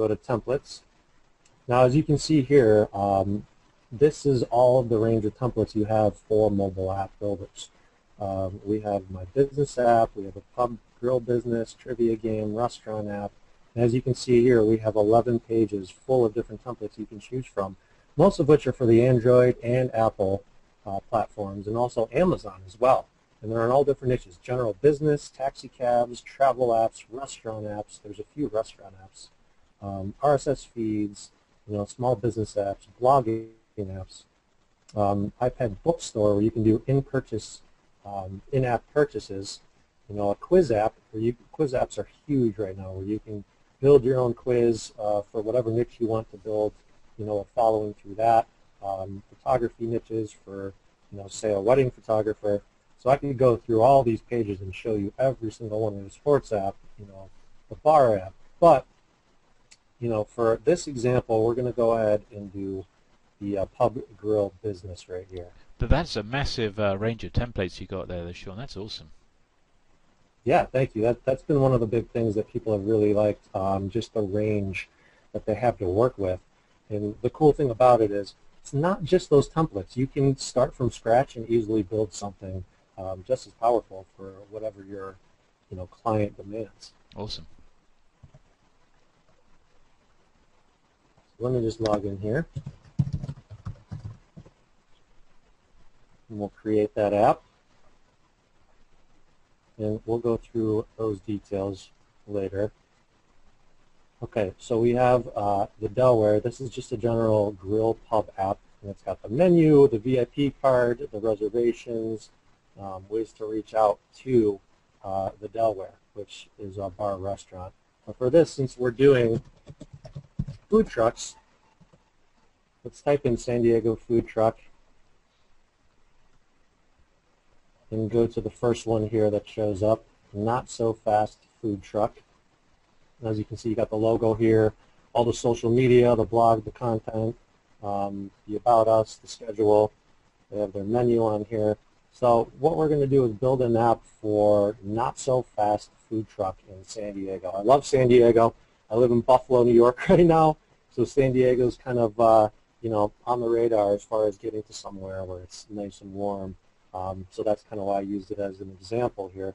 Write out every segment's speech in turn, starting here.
go to templates. Now, as you can see here, this is all of the range of templates you have for mobile app builders. We have my business app, we have a pub grill business, trivia game, restaurant app. And as you can see here, we have 11 pages full of different templates you can choose from, most of which are for the Android and Apple platforms, and also Amazon as well. And they're in all different niches: general business, taxi cabs, travel apps, restaurant apps. There's a few restaurant apps, RSS feeds, small business apps, blogging apps, iPad bookstore where you can do in-app purchases. A quiz app where quiz apps are huge right now, where you can build your own quiz for whatever niche you want to build. A following through that, photography niches for say a wedding photographer. So I can go through all these pages and show you every single one of the sports app, the bar app. But, for this example, we're going to go ahead and do the pub grill business right here. But that's a massive range of templates you got there, Sean. That's awesome. Yeah, thank you. That's been one of the big things that people have really liked, just the range that they have to work with. And the cool thing about it is it's not just those templates. You can start from scratch and easily build something just as powerful for whatever your client demands. Awesome. So let me just log in here. And we'll create that app. And we'll go through those details later. Okay, so we have the Delaware. This is just a general grill pub app, and it's got the menu, the VIP card, the reservations, ways to reach out to the Delaware, which is a bar restaurant. But for this, since we're doing food trucks, let's type in San Diego food truck and go to the first one here that shows up, Not So Fast Food Truck. As you can see, you got the logo here, all the social media, the blog, the content, the About Us, the schedule. They have their menu on here. So what we're going to do is build an app for Not So Fast Food Truck in San Diego. I love San Diego. I live in Buffalo, New York right now. So San Diego's kind of, on the radar as far as getting to somewhere where it's nice and warm. So that's kind of why I used it as an example here.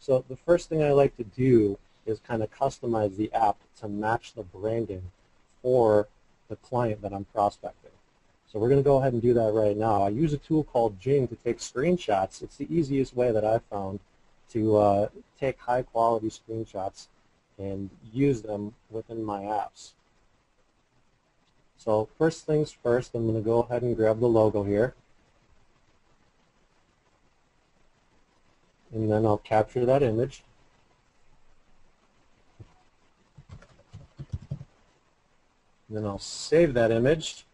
So the first thing I like to do is kind of customize the app to match the branding for the client that I'm prospecting. So we're going to go ahead and do that right now. I use a tool called Jing to take screenshots. It's the easiest way that I've found to take high-quality screenshots and use them within my apps. So first things first, I'm going to go ahead and grab the logo here. And then I'll capture that image. Then I'll save that image.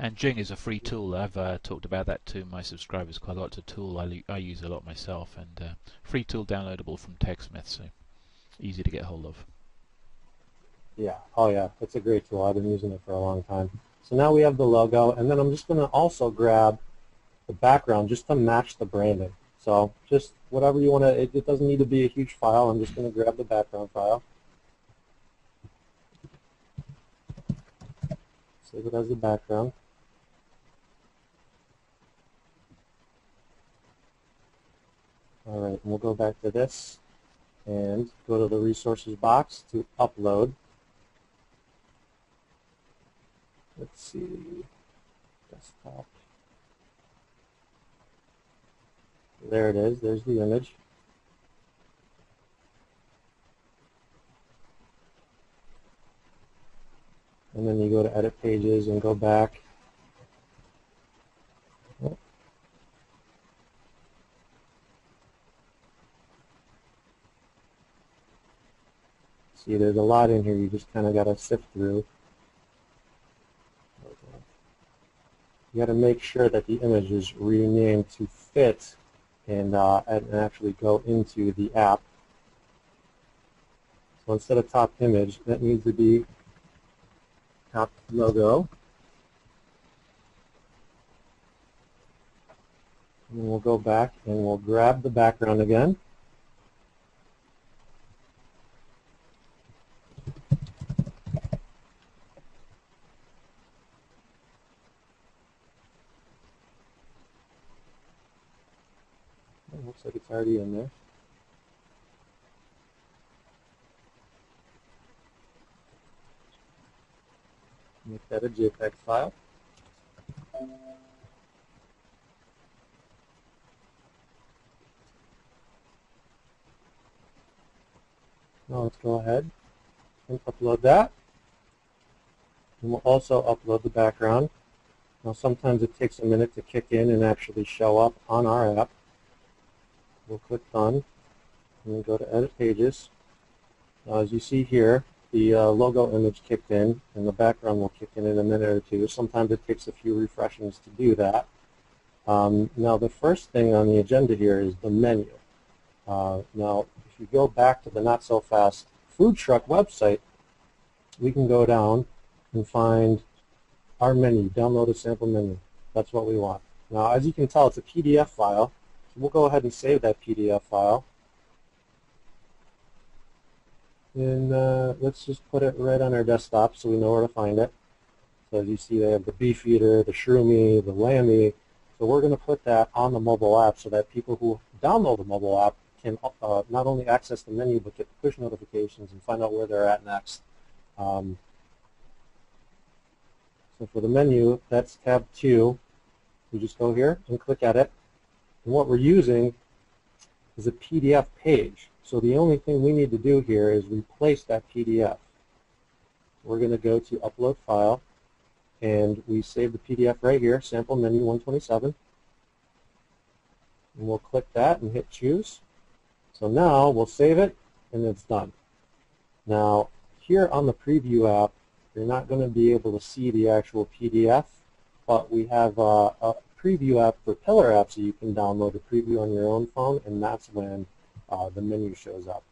And Jing is a free tool. I've talked about that to my subscribers quite a lot. It's a tool I use a lot myself, and free tool downloadable from TechSmith, so easy to get hold of. Yeah, oh yeah, it's a great tool. I've been using it for a long time. So now we have the logo, and then I'm just going to also grab the background just to match the branding. So just whatever you want to, it doesn't need to be a huge file. I'm just going to grab the background file. Save it as the background. All right, and we'll go back to this and go to the resources box to upload. Let's see, desktop. There it is. There's the image. And then you go to edit pages and go back. See, there's a lot in here. You just kind of got to sift through. You got to make sure that the image is renamed to fit and actually go into the app. So instead of top image, that needs to be top logo. And we'll go back and we'll grab the background again. It's already in there. Make that a JPEG file. Now let's go ahead and upload that. And we'll also upload the background. Now sometimes it takes a minute to kick in and actually show up on our app. We'll click Done and then go to Edit Pages. Now as you see here, the logo image kicked in and the background will kick in a minute or two. Sometimes it takes a few refreshings to do that. Now the first thing on the agenda here is the menu. Now if you go back to the Not So Fast Food Truck website, we can go down and find our menu, download a sample menu. That's what we want. Now as you can tell, it's a PDF file, so we'll go ahead and save that PDF file. And let's just put it right on our desktop so we know where to find it. So as you see, they have the beef eater, the shroomy, the lammy. So we're going to put that on the mobile app so that people who download the mobile app can not only access the menu but get push notifications and find out where they're at next. So for the menu, that's tab 2. We just go here and click Edit. And what we're using is a PDF page. So the only thing we need to do here is replace that PDF. We're going to go to Upload File, and we save the PDF right here, Sample Menu 127. And we'll click that and hit Choose. So now we'll save it, and it's done. Now, here on the Preview app, you're not going to be able to see the actual PDF, but we have a preview app for Pillar Apps, so you can download a preview on your own phone, and that's when the menu shows up.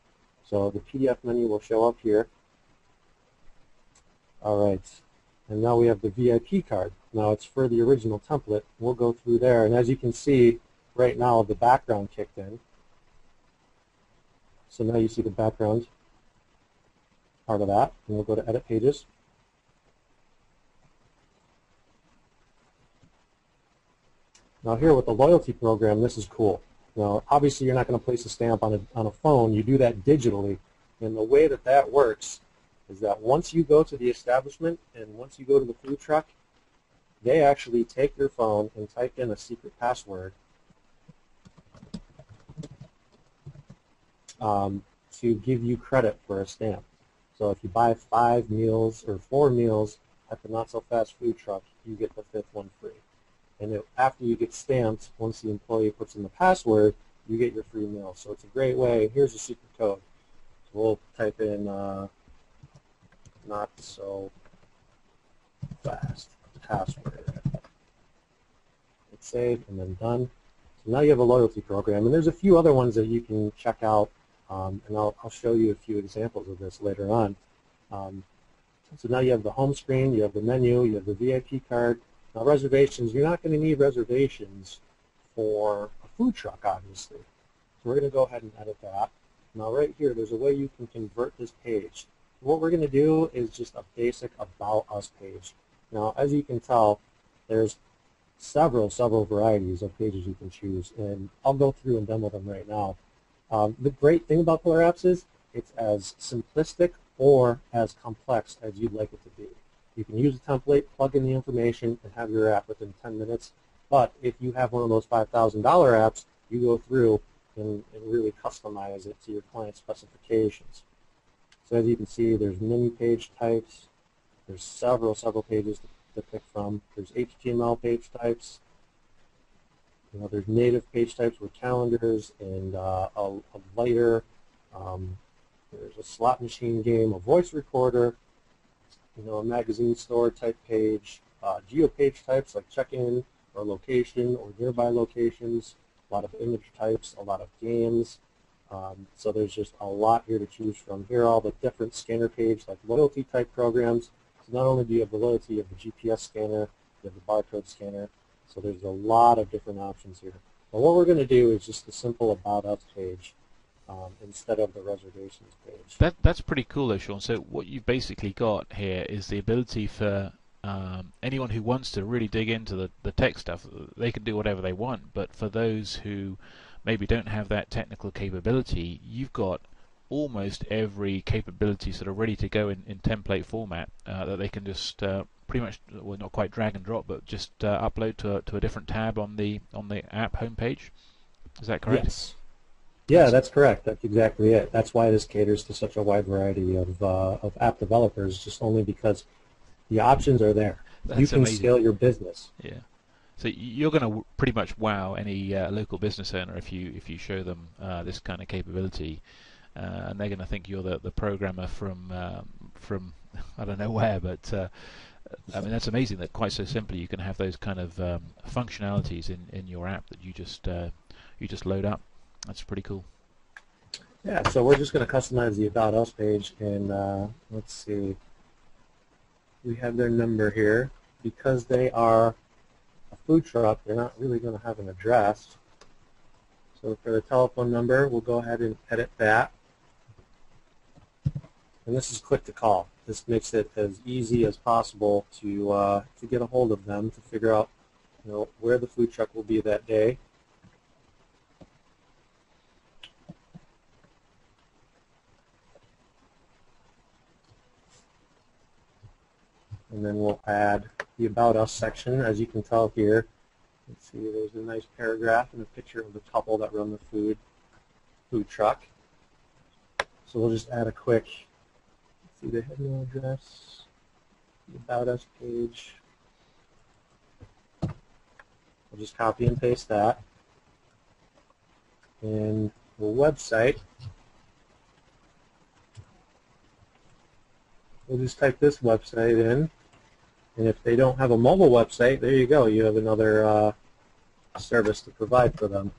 So the PDF menu will show up here. All right, and now we have the VIP card. Now it's for the original template. We'll go through there, and as you can see, right now the background kicked in. So now you see the background part of that, and we'll go to Edit Pages. Now here with the loyalty program, this is cool. Now obviously you're not going to place a stamp on a phone. You do that digitally, and the way that that works is that once you go to the establishment and once you go to the food truck, they actually take your phone and type in a secret password to give you credit for a stamp. So if you buy 5 meals or 4 meals at the Not So Fast Food Truck, you get the 5th one free. And after you get stamped, once the employee puts in the password, you get your free meal. So it's a great way. Here's a secret code. So we'll type in not so fast password. Hit save and then done. So now you have a loyalty program. And there's a few other ones that you can check out, and I'll show you a few examples of this later on. So now you have the home screen, you have the menu, you have the VIP card. Now reservations, you're not going to need reservations for a food truck, obviously. So we're going to go ahead and edit that. Now right here, there's a way you can convert this page. What we're going to do is just a basic About Us page. Now as you can tell, there's several varieties of pages you can choose, and I'll go through and demo them right now. The great thing about Pillar Apps is it's as simplistic or as complex as you'd like it to be. You can use a template, plug in the information, and have your app within 10 minutes. But if you have one of those $5,000 apps, you go through and really customize it to your client's specifications. So as you can see, there's many page types. There's several pages to pick from. There's HTML page types. You know, there's native page types with calendars and a lighter. There's a slot machine game, a voice recorder, you know, a magazine store type page, geo-page types like check-in or location or nearby locations, a lot of image types, a lot of games. So there's just a lot here to choose from. Here are all the different scanner pages like loyalty type programs. So not only do you have the loyalty, you have the GPS scanner, you have the barcode scanner. So there's a lot of different options here. But what we're going to do is just the simple About Us page. Instead of the reservations page. That's pretty cool though, Sean. So what you've basically got here is the ability for anyone who wants to really dig into the tech stuff, they can do whatever they want, but for those who maybe don't have that technical capability, you've got almost every capability sort of ready to go in template format that they can just pretty much, well, not quite drag and drop, but just upload to a different tab on the app homepage. Is that correct? Yes. Yeah, that's correct. That's exactly it. That's why this caters to such a wide variety of app developers, just only because the options are there. That's you can amazing. Scale your business. Yeah. So you're going to pretty much wow any local business owner if you show them this kind of capability, and they're going to think you're the programmer from I don't know where, but I mean that's amazing that quite so simply you can have those kind of functionalities in your app that you just load up. That's pretty cool. Yeah, so we're just going to customize the About Us page, and let's see. We have their number here. Because they are a food truck, they're not really going to have an address. So for the telephone number, we'll go ahead and edit that. And this is click to call. This makes it as easy as possible to get a hold of them, to figure out, you know, where the food truck will be that day. And then we'll add the About Us section. As you can tell here, let's see, there's a nice paragraph and a picture of the couple that run the food truck. So we'll just add a quick, let's see, the heading address, the About Us page. We'll just copy and paste that. And the website, we'll just type this website in, and if they don't have a mobile website, there you go. You have another service to provide for them.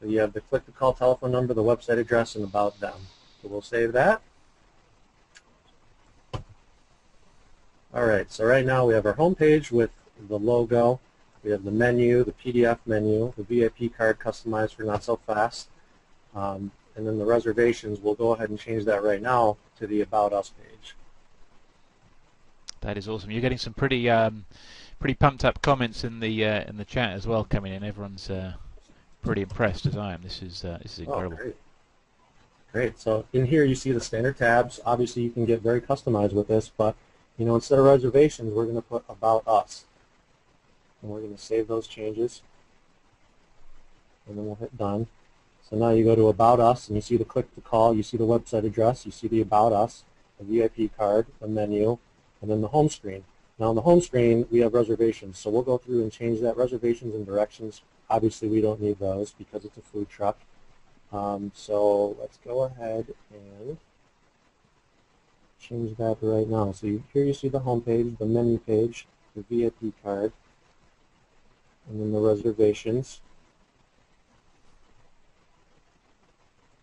So you have the click to call telephone number, the website address, and about them. So we'll save that. All right, so right now we have our home page with the logo. We have the menu, the PDF menu, the VIP card customized for Not So Fast. And then the reservations, we'll go ahead and change that right now to the About Us page. That is awesome. You're getting some pretty pretty pumped up comments in the chat as well coming in. Everyone's pretty impressed as I am. This is incredible. Oh, great. So in here you see the standard tabs. Obviously you can get very customized with this, but you know, instead of reservations we're going to put About Us. And we're going to save those changes. And then we'll hit done. So now you go to About Us, and you see the click to call, you see the website address, you see the About Us, the VIP card, the menu, and then the home screen. Now on the home screen, we have reservations, so we'll go through and change that. Reservations and directions, obviously we don't need those because it's a food truck. So let's go ahead and change that right now. So here you see the home page, the menu page, the VIP card, and then the reservations.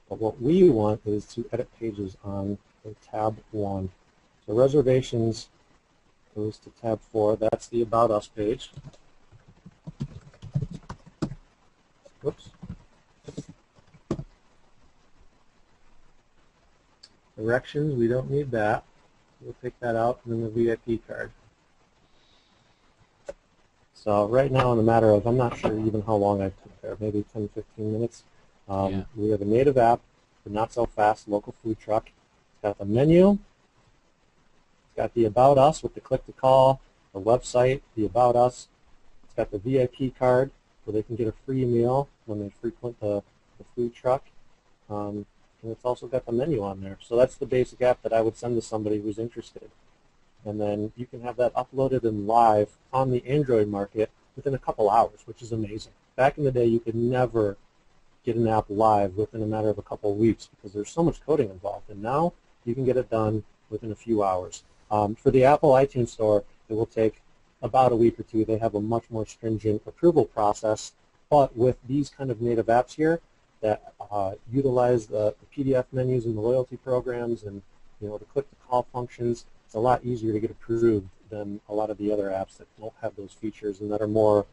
But what we want is to edit pages on tab 1. So reservations goes to tab 4. That's the About Us page. Whoops. Directions, we don't need that. We'll take that out, and then the VIP card. So right now, in a matter of, I'm not sure even how long I took there, maybe 10, 15 minutes. Yeah. We have a native app for Not So Fast local food truck. It's got the menu, it's got the About Us with the click to call, the website, the About Us. It's got the VIP card where they can get a free meal when they frequent the food truck. And it's also got the menu on there. So that's the basic app that I would send to somebody who's interested. And then you can have that uploaded and live on the Android market within a couple hours, which is amazing. Back in the day, you could never get an app live within a matter of a couple of weeks because there's so much coding involved, and now you can get it done within a few hours. For the Apple iTunes Store, it will take about a week or two. They have a much more stringent approval process, but with these kind of native apps here that utilize the PDF menus and the loyalty programs and, you know, the click-to-call functions, it's a lot easier to get approved than a lot of the other apps that don't have those features and that are more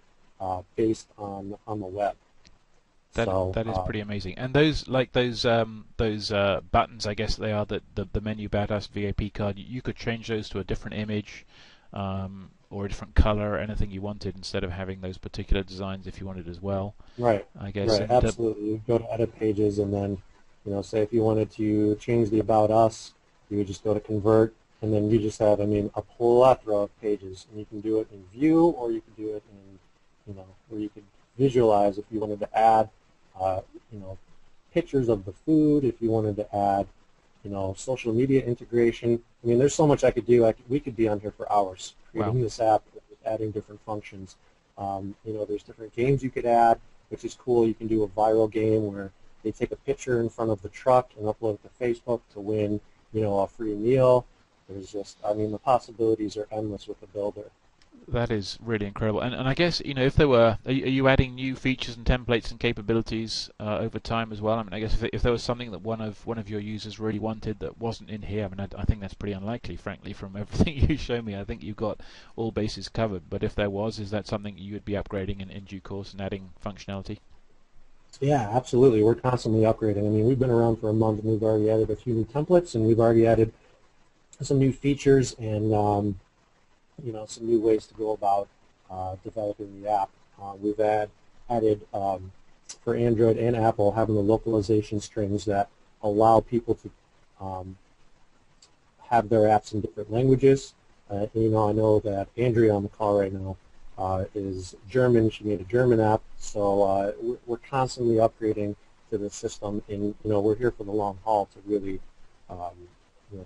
based on the web. That is pretty amazing. And those buttons, I guess they are, the menu, About Us, VIP card, you could change those to a different image. or a different color, anything you wanted, instead of having those particular designs if you wanted as well. Right. I guess. Right. Absolutely. You go to edit pages, and then, you know, say if you wanted to change the about us, you would just go to convert, and then you just have, I mean, a plethora of pages, and you can do it in view, or you could do it in, you know, where you could visualize if you wanted to add, you know, pictures of the food, if you wanted to add, you know, social media integration. I mean, there's so much I could do. We could be on here for hours creating wow. this app, adding different functions. You know, there's different games you could add, which is cool. You can do a viral game where they take a picture in front of the truck and upload it to Facebook to win, you know, a free meal. There's just, I mean, the possibilities are endless with the builder. That is really incredible. And I guess, you know, if there were, are you adding new features and templates and capabilities over time as well? I mean, I guess if there was something that one of your users really wanted that wasn't in here, I mean, I think that's pretty unlikely, frankly, from everything you show me. I think you've got all bases covered. But if there was, is that something you would be upgrading in due course and adding functionality? Yeah, absolutely. We're constantly upgrading. I mean, we've been around for a month, and we've already added a few new templates, and we've already added some new features and, you know, some new ways to go about developing the app. We've added for Android and Apple, having the localization strings that allow people to have their apps in different languages. You know, I know that Andrea on the call right now is German. She made a German app, so we're constantly upgrading to the system. And you know, we're here for the long haul to really, you know,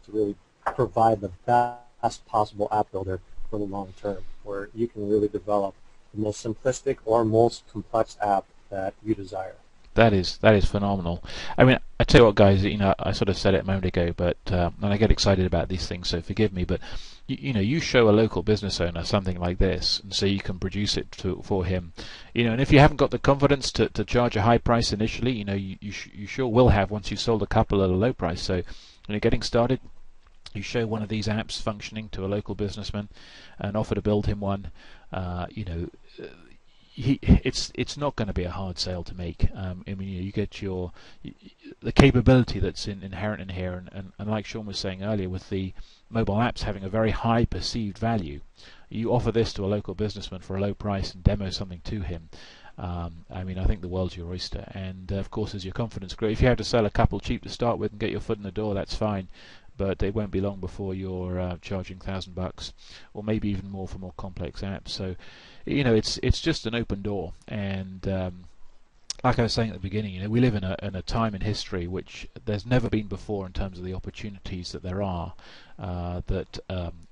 to really provide the best possible app builder for the long term, where you can really develop the most simplistic or most complex app that you desire. That is phenomenal. I mean, I tell you what, guys, you know, I sort of said it a moment ago, but and I get excited about these things, so forgive me, but you know, you show a local business owner something like this, and so you can produce it for him, you know, and if you haven't got the confidence to charge a high price initially, you know, you sure will have once you've sold a couple at a low price. So, you know, getting started, you show one of these apps functioning to a local businessman and offer to build him one, you know, it's not going to be a hard sale to make. I mean, you get the capability that's inherent in here, and like Sean was saying earlier, with the mobile apps having a very high perceived value, you offer this to a local businessman for a low price and demo something to him. I mean, I think the world's your oyster, and of course, as your confidence grows, if you have to sell a couple cheap to start with and get your foot in the door, that's fine. But it won't be long before you're charging $1,000 or maybe even more for more complex apps. So, you know, it's just an open door. And like I was saying at the beginning, you know, we live in a time in history which there's never been before in terms of the opportunities that there are. That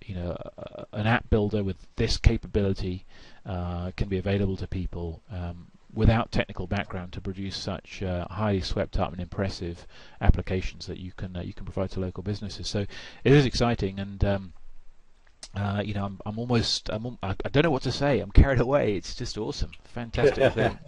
you know, an app builder with this capability can be available to people without technical background to produce such highly swept up and impressive applications that you can provide to local businesses. So it is exciting, and you know, I'm almost I don't know what to say. I'm carried away. It's just awesome, fantastic thing.